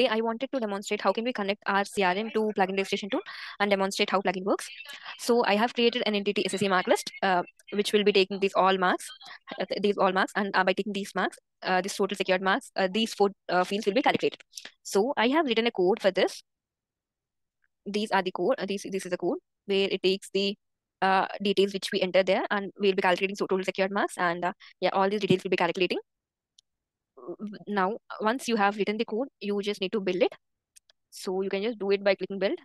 I wanted to demonstrate how can we connect our CRM to plugin registration tool and demonstrate how plugin works. So I have created an entity SSC mark list, which will be taking these all marks, and by taking these marks, these total secured marks, these four fields will be calculated. So I have written a code for this. These are the code. This is the code where it takes the details which we enter there, and we'll be calculating so total secured marks, and yeah, all these details will be calculating. Now, once you have written the code, you just need to build it. So you can just do it by clicking build.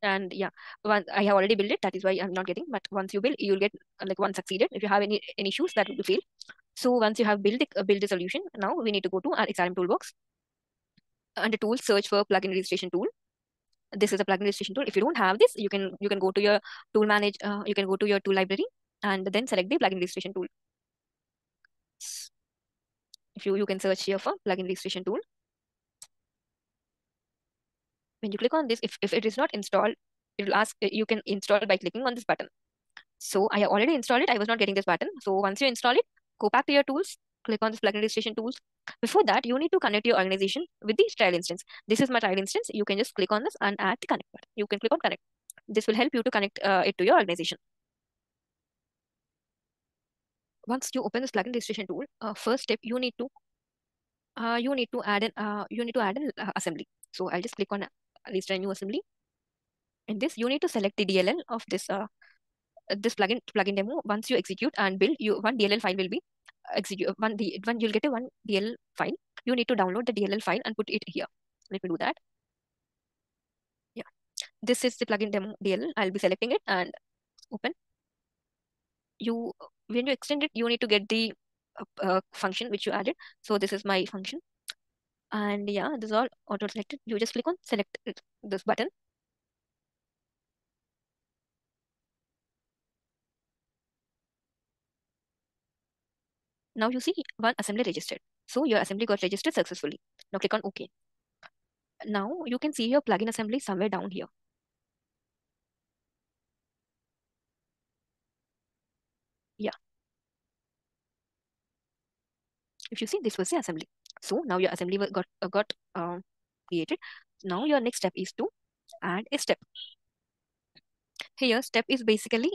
And yeah, once I have already built it, that is why I'm not getting, but once you build, you'll get like one succeeded. If you have any issues, that will be failed. So once you have built the solution, now we need to go to our XRM toolbox. Under tools, search for plugin registration tool. This is a plugin registration tool. If you don't have this, you can go to your tool manage, you can go to your tool library and then select the plugin registration tool. If you can search here for plugin registration tool. When you click on this, if it is not installed, it will ask, you can install by clicking on this button. So I already installed it. I was not getting this button. So once you install it, go back to your tools, click on this plugin registration tools. Before that, you need to connect your organization with the trial instance. This is my trial instance. You can just click on this and add the connect button. You can click on connect. This will help you to connect it to your organization. Once you open this plugin registration tool, first step, you need to add an assembly. So I'll just click on register a new assembly. In this, you need to select the DLL of this this plugin demo. Once you execute and build, one DLL file will be execute. You'll get a one DLL file. You need to download the DLL file and put it here. Let me do that. Yeah, this is the plugin demo DLL. I'll be selecting it and open. When you extend it, you need to get the function which you added. So this is my function. And yeah, this is all auto-selected. You just click on select this button. Now you see one assembly registered. So your assembly got registered successfully. Now click on OK. Now you can see your plugin assembly somewhere down here. Yeah. If you see, this was the assembly. So now your assembly got created. Now your next step is to add a step. Here, step is basically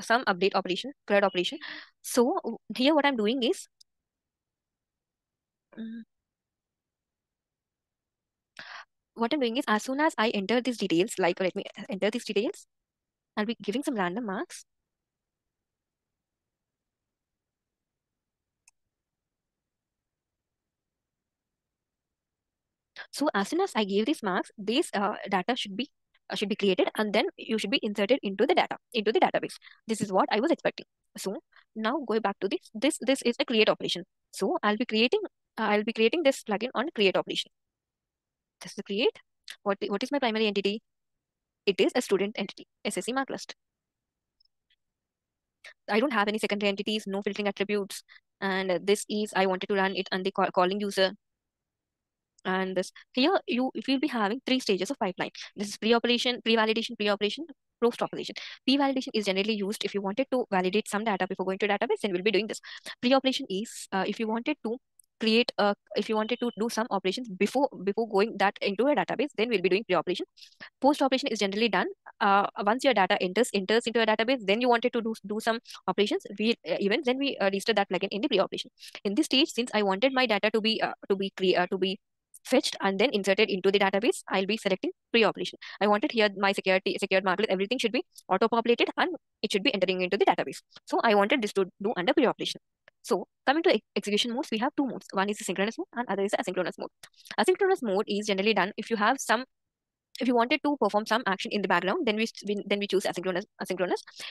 some update operation, CRUD operation. So here what I'm doing is, as soon as I enter these details, like let me enter these details, I'll be giving some random marks. So as soon as I give these marks, these data should be created, and then you should be inserted into the database. This is what I was expecting. So now going back to this is a create operation. So I'll be creating this plugin on create operation. This is create. What is my primary entity? It is a student entity, SSC mark list. I don't have any secondary entities, no filtering attributes, and this is I wanted to run it on the calling user. And this here you'll be having three stages of pipeline. This is pre-operation, pre-validation, pre-operation, post-operation. Pre-validation is generally used if you wanted to validate some data before going to database, and we'll be doing this. Pre-operation is if you wanted to do some operations before going that into a database, then we'll be doing pre-operation. Post-operation is generally done once your data enters into a database, then you wanted to do some operations. Then we register that plugin in the pre-operation. In this stage, since I wanted my data to be fetched and then inserted into the database, I'll be selecting pre-operation. I wanted here my secured mark list, everything should be auto-populated and it should be entering into the database. So I wanted this to do under pre-operation. So coming to execution modes, we have two modes. One is the synchronous mode and other is the asynchronous mode. Asynchronous mode is generally done if you wanted to perform some action in the background, then we choose asynchronous.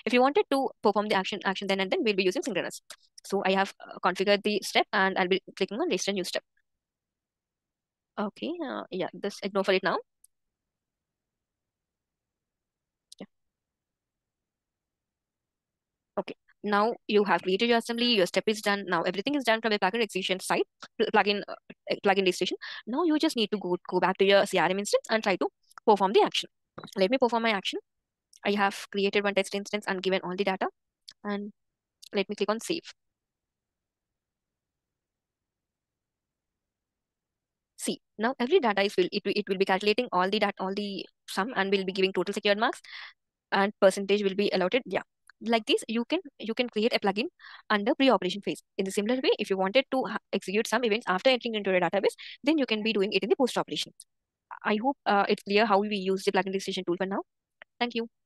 If you wanted to perform the action then and then, we'll be using synchronous. So I have configured the step and I'll be clicking on register new step. Okay, yeah, just ignore for it now. Yeah. Okay, now you have created your assembly, your step is done. Now everything is done from the plugin execution side, plugin registration. Now you just need to go back to your CRM instance and try to perform the action. Let me perform my action. I have created one test instance and given all the data. And let me click on save. See, now every data is it will be calculating all the data, all the sum, and will be giving total secured marks, and percentage will be allotted. Yeah, like this you can create a plugin under pre-operation phase. In the similar way, if you wanted to execute some events after entering into a database, then you can be doing it in the post-operation. I hope it's clear how we use the plugin registration tool for now. Thank you.